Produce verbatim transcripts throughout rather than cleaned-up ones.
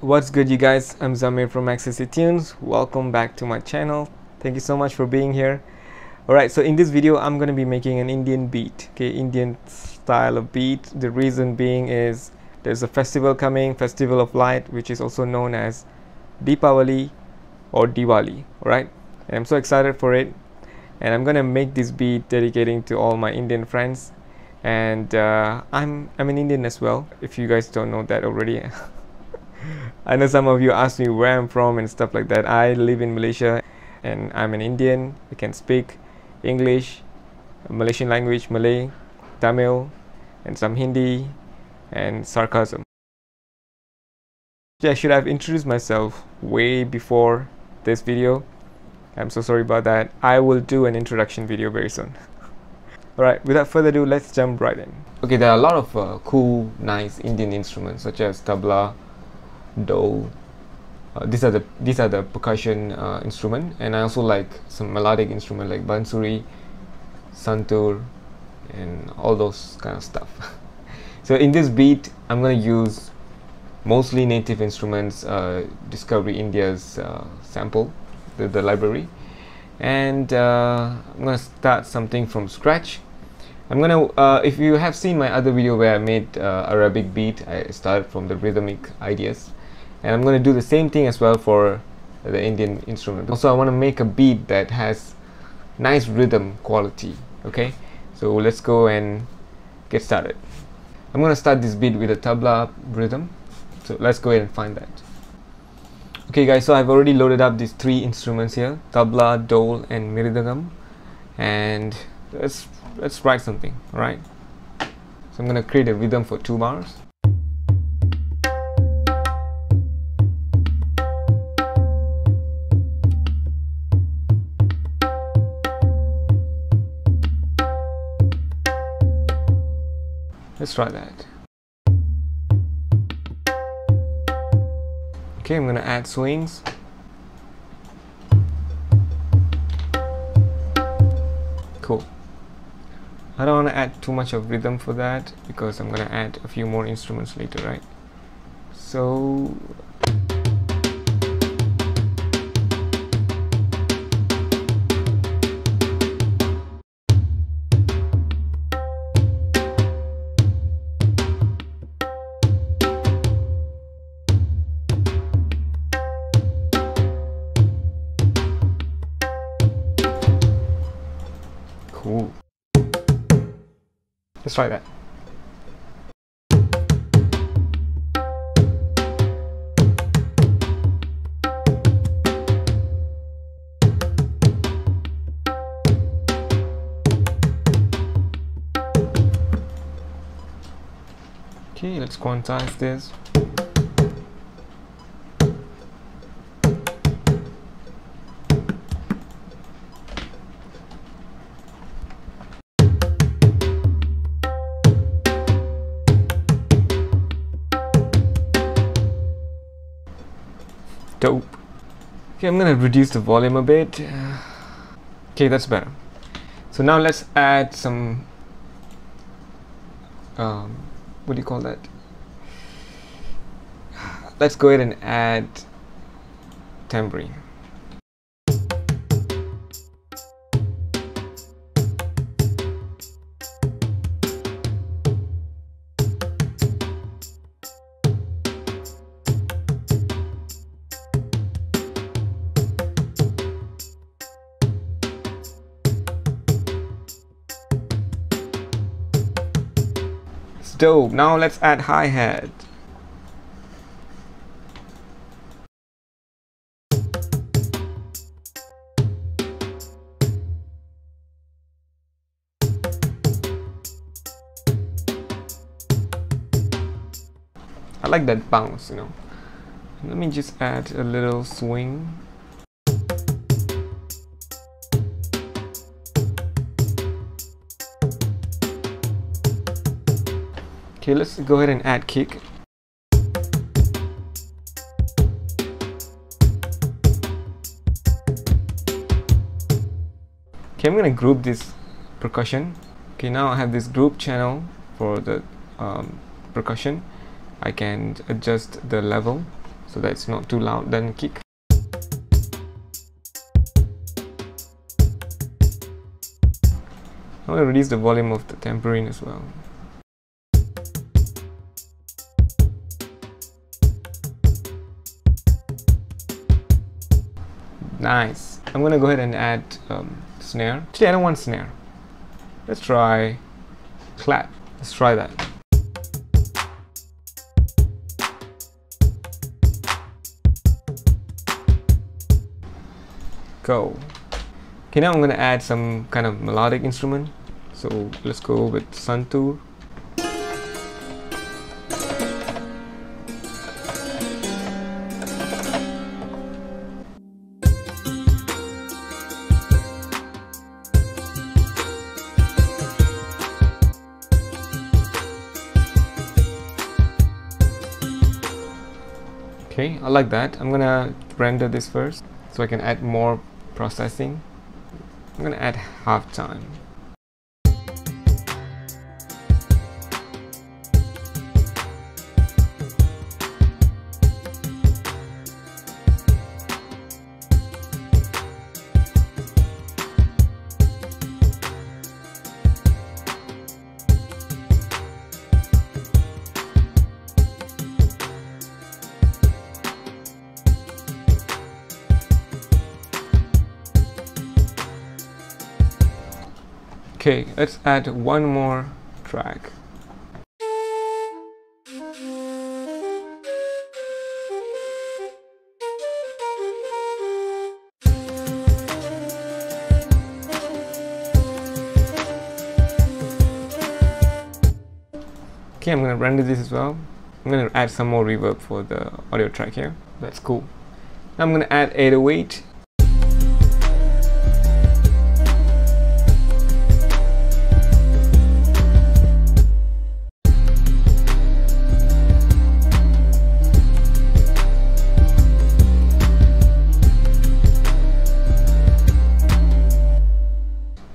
What's good, you guys? I'm Zameer from EcstasyTunes. Welcome back to my channel. Thank you so much for being here. Alright, so in this video I'm gonna be making an Indian beat, okay, Indian style of beat. The reason being is there's a festival coming, Festival of Light, which is also known as Deepavali or Diwali, alright? And I'm so excited for it, and I'm gonna make this beat dedicating to all my Indian friends. And uh, I'm, I'm an Indian as well, if you guys don't know that already. I know some of you asked me where I'm from and stuff like that. I live in Malaysia and I'm an Indian. I can speak English, Malaysian language, Malay, Tamil, and some Hindi and sarcasm. Yeah, I should have introduced myself way before this video. I'm so sorry about that. I will do an introduction video very soon. Alright, without further ado, let's jump right in. Okay, there are a lot of uh, cool, nice Indian instruments such as tabla, Dhol. Uh, these are the these are the percussion uh, instrument, and I also like some melodic instrument like Bansuri, Santur, and all those kind of stuff. So in this beat, I'm gonna use mostly native instruments, uh, Discovery India's uh, sample, the, the library, and uh, I'm gonna start something from scratch. I'm gonna uh, if you have seen my other video where I made uh, Arabic beat, I started from the rhythmic ideas. And I'm going to do the same thing as well for the Indian instrument. Also, I want to make a beat that has nice rhythm quality. Okay, so let's go and get started. I'm going to start this beat with a tabla rhythm. So let's go ahead and find that. Okay guys, so I've already loaded up these three instruments here. Tabla, Dhol, and Mridangam. And let's, let's write something, alright? So I'm going to create a rhythm for two bars. Let's try that. Okay, I'm gonna add swings. Cool. I don't wanna add too much of rhythm for that because I'm gonna add a few more instruments later, right? So cool. Let's try that. Okay, let's quantize this. Dope. Okay, I'm gonna reduce the volume a bit. Okay, that's better. So now let's add some um, what do you call that? Let's go ahead and add tambourine. Dope. Now let's add hi-hat. I like that bounce, you know. Let me just add a little swing. Okay, let's go ahead and add kick. Okay, I'm gonna group this percussion. Okay, now I have this group channel for the um, percussion. I can adjust the level. so that it's not too loud, then kick. I want to reduce the volume of the tambourine as well. Nice. I'm gonna go ahead and add um, snare. Actually, I don't want snare. Let's try clap. Let's try that. Go. Okay, now I'm gonna add some kind of melodic instrument. So let's go with Santur. Okay, I like that. I'm gonna render this first so I can add more processing. I'm gonna add half time. Okay, let's add one more track. Okay, I'm gonna render this as well. I'm gonna add some more reverb for the audio track here. That's cool. Now I'm gonna add eight oh eight.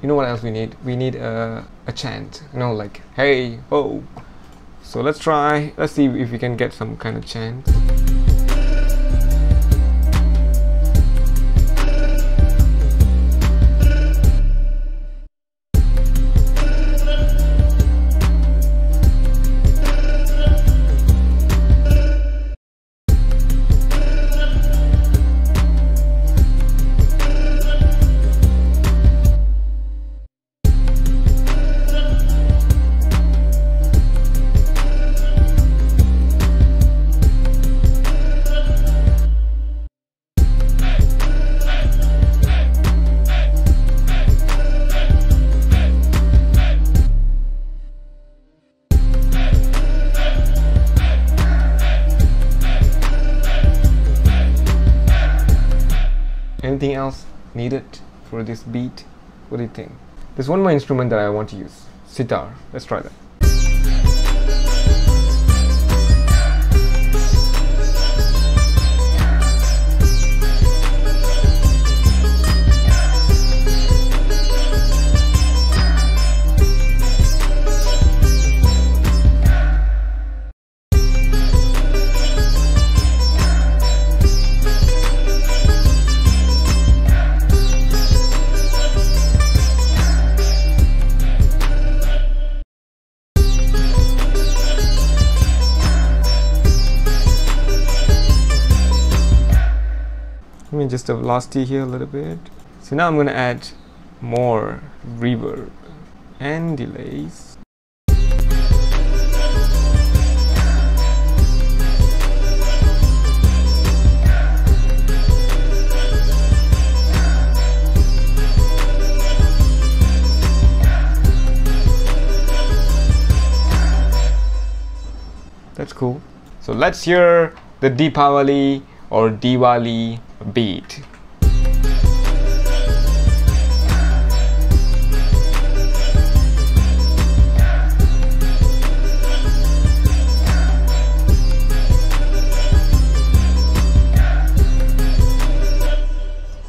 You know what else we need? We need a, a chant, you know, like hey ho. So let's try, let's see if we can get some kind of chant. Anything else needed for this beat? What do you think? There's one more instrument that I want to use. Sitar. Let's try that. Just the velocity here a little bit. So now I'm going to add more reverb and delays. That's cool. So let's hear the Deepavali or Diwali beat.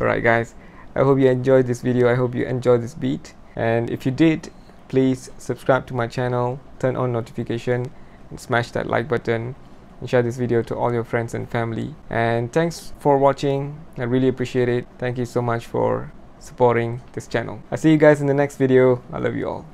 Alright guys, I hope you enjoyed this video, I hope you enjoyed this beat, and if you did, please subscribe to my channel, turn on notification and smash that like button. and share this video to all your friends and family. And thanks for watching. I really appreciate it. Thank you so much for supporting this channel. I'll see you guys in the next video. I love you all.